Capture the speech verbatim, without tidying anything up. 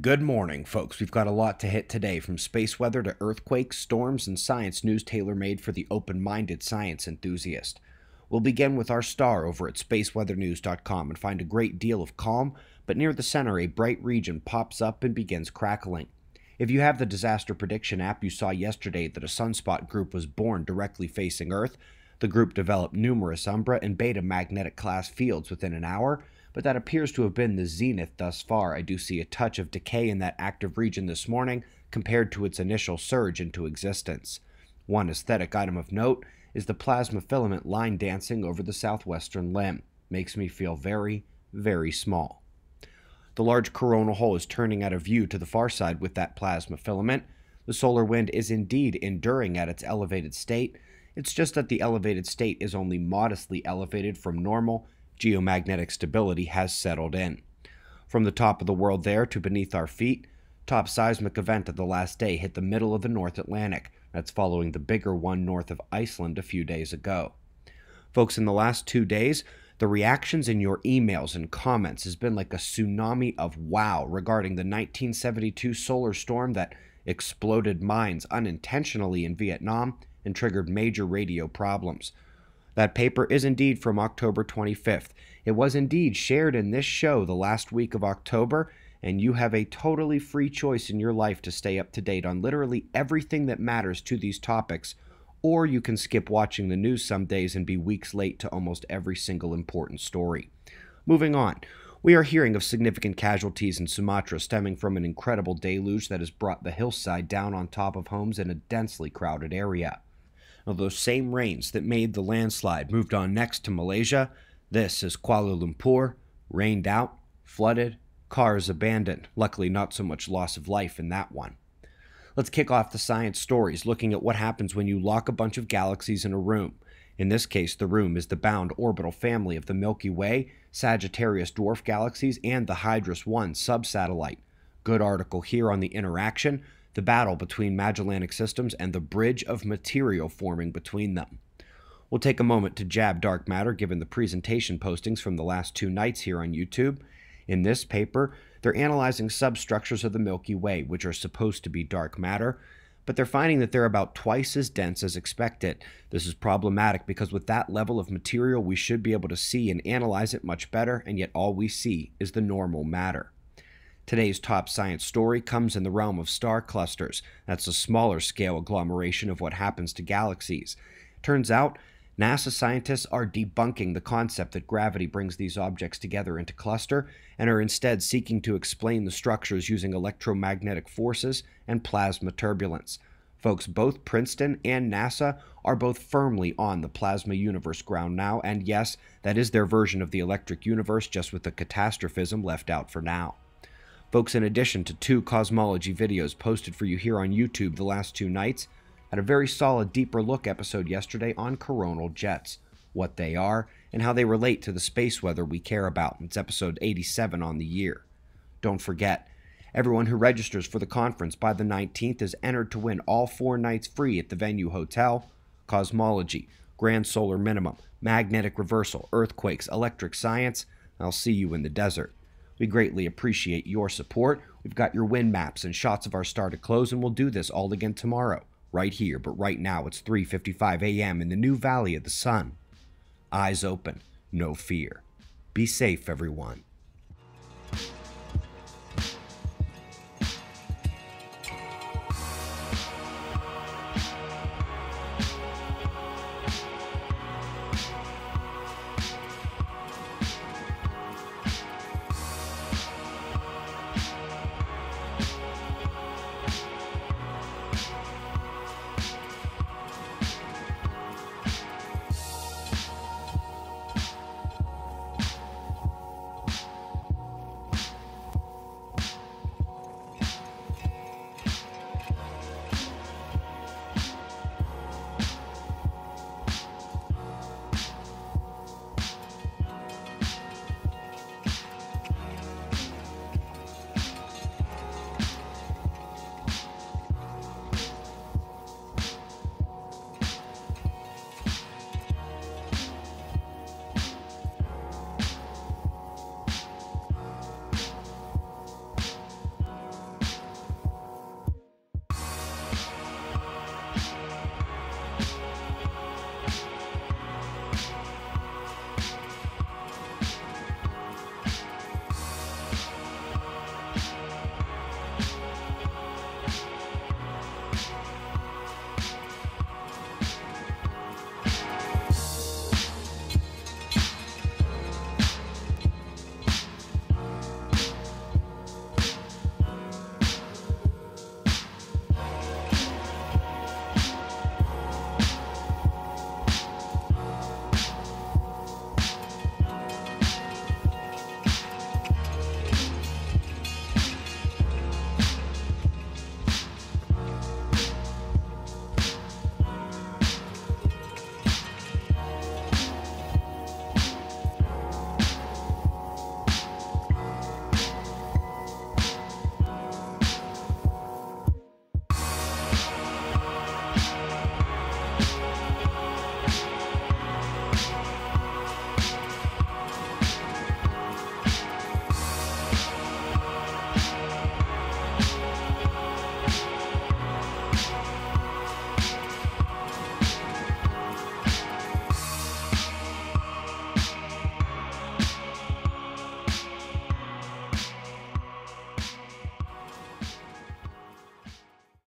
Good morning, folks. We've got a lot to hit today, from space weather to earthquakes, storms, and science news tailor-made for the open-minded science enthusiast. We'll begin with our star over at space weather news dot com and find a great deal of calm, but near the center a bright region pops up and begins crackling. If you have the disaster prediction app, you saw yesterday that a sunspot group was born directly facing Earth. The group developed numerous umbra and beta magnetic class fields within an hour, but that appears to have been the zenith thus far. I do see a touch of decay in that active region this morning compared to its initial surge into existence. One aesthetic item of note is the plasma filament line dancing over the southwestern limb. Makes me feel very, very small. The large coronal hole is turning out of view to the far side with that plasma filament. The solar wind is indeed enduring at its elevated state. It's just that the elevated state is only modestly elevated from normal. Geomagnetic stability has settled in. From the top of the world there to beneath our feet, top seismic event of the last day hit the middle of the North Atlantic. That's following the bigger one north of Iceland a few days ago. Folks, in the last two days, the reactions in your emails and comments has been like a tsunami of wow regarding the nineteen seventy-two solar storm that exploded mines unintentionally in Vietnam and triggered major radio problems. That paper is indeed from October twenty-fifth. It was indeed shared in this show the last week of October, and you have a totally free choice in your life to stay up to date on literally everything that matters to these topics, or you can skip watching the news some days and be weeks late to almost every single important story. Moving on, we are hearing of significant casualties in Sumatra stemming from an incredible deluge that has brought the hillside down on top of homes in a densely crowded area. Now, those same rains that made the landslide moved on next to Malaysia. This is Kuala Lumpur, rained out, flooded, cars abandoned. Luckily, not so much loss of life in that one. Let's kick off the science stories looking at what happens when you lock a bunch of galaxies in a room. In this case, the room is the bound orbital family of the Milky Way, Sagittarius dwarf galaxies, and the Hydrus one subsatellite. Good article here on the interaction, the battle between Magellanic systems, and the bridge of material forming between them. We'll take a moment to jab dark matter given the presentation postings from the last two nights here on YouTube. In this paper, they're analyzing substructures of the Milky Way, which are supposed to be dark matter, but they're finding that they're about twice as dense as expected. This is problematic because with that level of material, we should be able to see and analyze it much better, and yet all we see is the normal matter. Today's top science story comes in the realm of star clusters. That's a smaller scale agglomeration of what happens to galaxies. Turns out, NASA scientists are debunking the concept that gravity brings these objects together into cluster and are instead seeking to explain the structures using electromagnetic forces and plasma turbulence. Folks, both Princeton and NASA are both firmly on the plasma universe ground now, and yes, that is their version of the electric universe, just with the catastrophism left out for now. Folks, in addition to two cosmology videos posted for you here on YouTube the last two nights, had a very solid deeper look episode yesterday on coronal jets, what they are, and how they relate to the space weather we care about. It's episode eighty-seven on the year. Don't forget, everyone who registers for the conference by the nineteenth is entered to win all four nights free at the Venue Hotel: cosmology, grand solar minimum, magnetic reversal, earthquakes, electric science. I'll see you in the desert. We greatly appreciate your support. We've got your win maps and shots of our star to close, and we'll do this all again tomorrow, right here. But right now, it's three fifty-five a m in the new Valley of the Sun. Eyes open, no fear. Be safe, everyone.